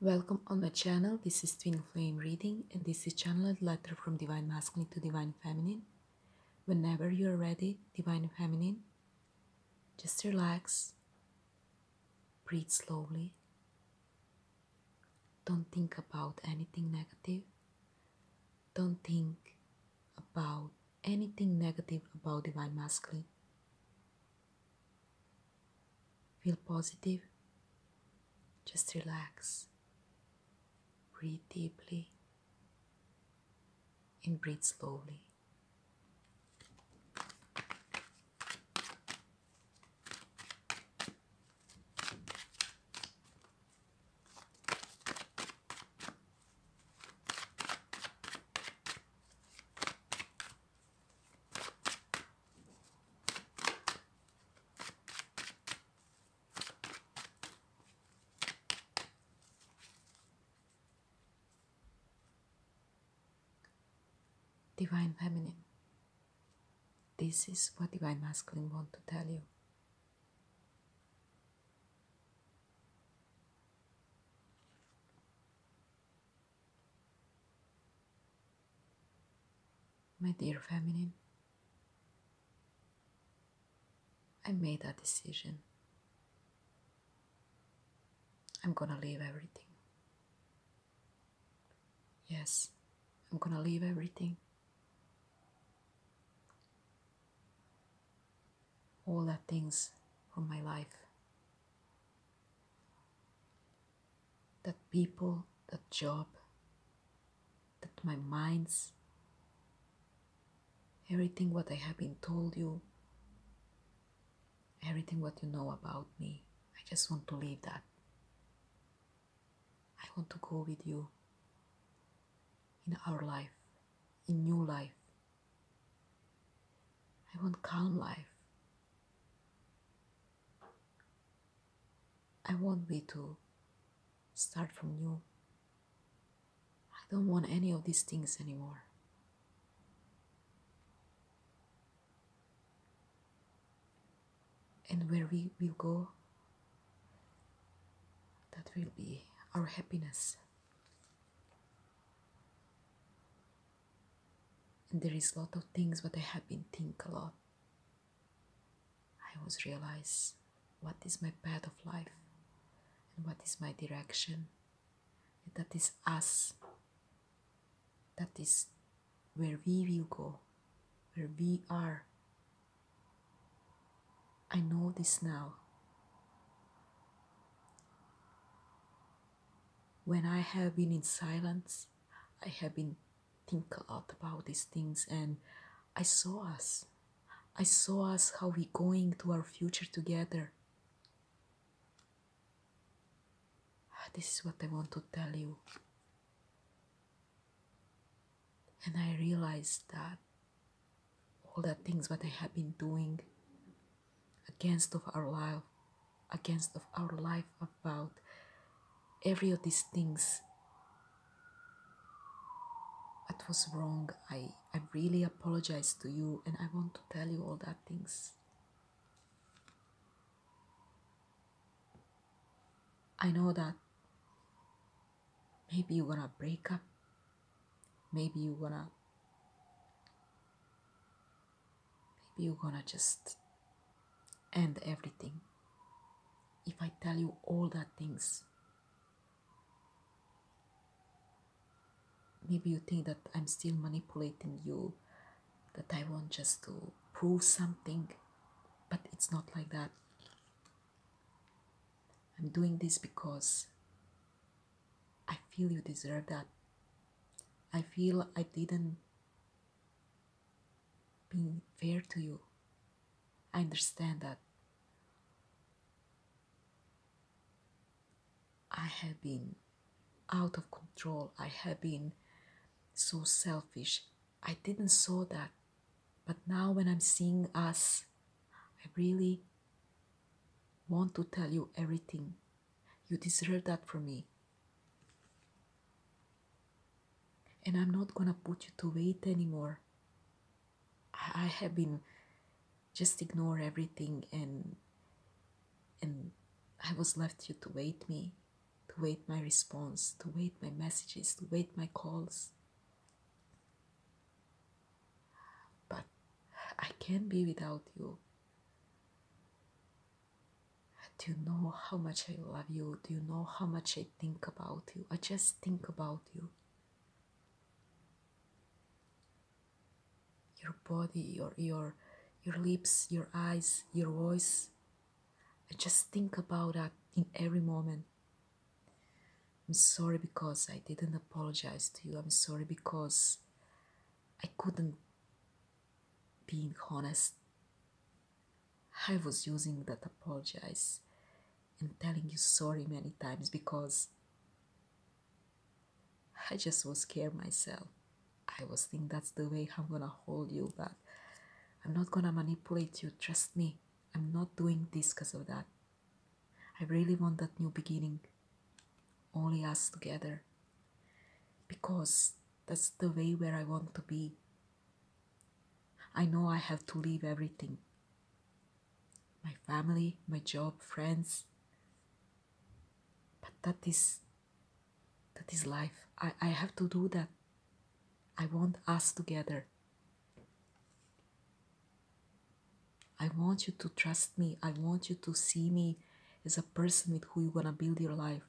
Welcome on my channel. This is Twin Flame Reading, and this is channeled letter from Divine Masculine to Divine Feminine. Whenever you are ready, Divine Feminine, just relax, breathe slowly, don't think about anything negative, don't think about anything negative about Divine Masculine. Feel positive, just relax. Breathe deeply and breathe slowly. Divine Feminine, this is what Divine Masculine wants to tell you. My dear Feminine, I made a decision. I'm gonna leave everything. Yes, I'm gonna leave everything. All the things from my life, that people, that job, that my minds, everything what I have been told you, everything what you know about me, I just want to leave that. I want to go with you in our life, in new life. I want calm life. I want we to start from new. I don't want any of these things anymore. And where we will go, that will be our happiness. And there is a lot of things what I have been thinking a lot. I always realize what is my path of life. What is my direction? That is us. That is where we will go, where we are. I know this now. When I have been in silence, I have been thinking a lot about these things, and I saw us. I saw us how we going to our future together. This is what I want to tell you. And I realized that all the things what I have been doing against of our life, about every of these things, that was wrong. I really apologize to you, and I want to tell you all that things. I know that maybe you're gonna break up, maybe you're gonna just end everything. If I tell you all that things, maybe you think that I'm still manipulating you, that I want just to prove something, but it's not like that. I'm doing this because I feel you deserve that. I feel I didn't be fair to you. I understand that. I have been out of control. I have been so selfish. I didn't saw that. But now when I'm seeing us, I really want to tell you everything. You deserve that from me. And I'm not gonna put you to wait anymore. I have been just ignore everything, and I was left you to wait me. to wait my response, to wait my messages, to wait my calls. But I can't be without you. Do you know how much I love you? Do you know how much I think about you? I just think about you. Your body, your lips, your eyes, your voice. I just think about that in every moment. I'm sorry because I didn't apologize to you. I'm sorry because I couldn't be honest. I was using that apologize and telling you sorry many times because I just was scared myself. I was thinking that's the way I'm gonna hold you back. I'm not gonna manipulate you, trust me. I'm not doing this because of that. I really want that new beginning, only us together, because that's the way where I want to be. I know I have to leave everything. My family, my job, friends. But that is life. I have to do that. I want us together. I want you to trust me. I want you to see me as a person with who you're gonna build your life.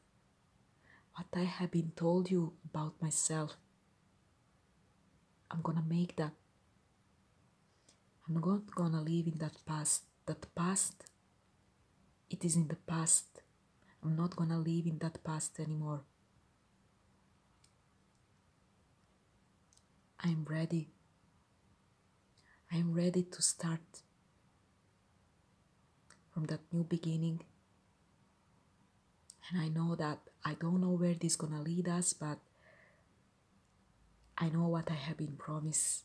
What I have been told you about myself, I'm gonna make that. I'm not gonna live in that past. That past, it is in the past. I'm not gonna live in that past anymore. I'm ready. I'm ready to start from that new beginning. And I know that I don't know where this is gonna lead us, but I know what I have been promised.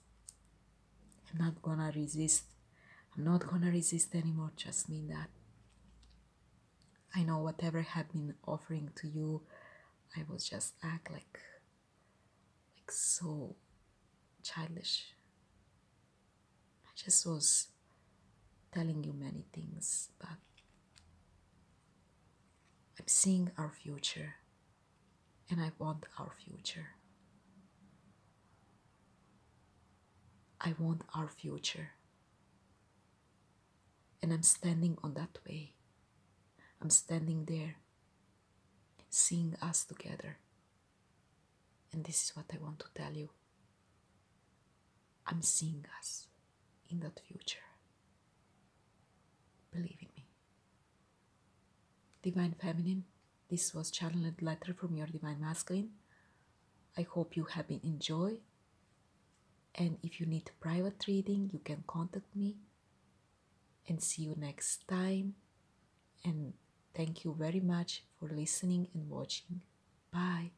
I'm not gonna resist. I'm not gonna resist anymore, trust me in that. I know whatever I have been offering to you, I will just act like so childish. I just was telling you many things, but I'm seeing our future, and I want our future. I want our future. And I'm standing on that way. I'm standing there, seeing us together. And this is what I want to tell you. I'm seeing us in that future. Believe in me. Divine Feminine, this was Channeled Letter from your Divine Masculine. I hope you have been enjoyed. And if you need private reading, you can contact me. And see you next time. And thank you very much for listening and watching. Bye.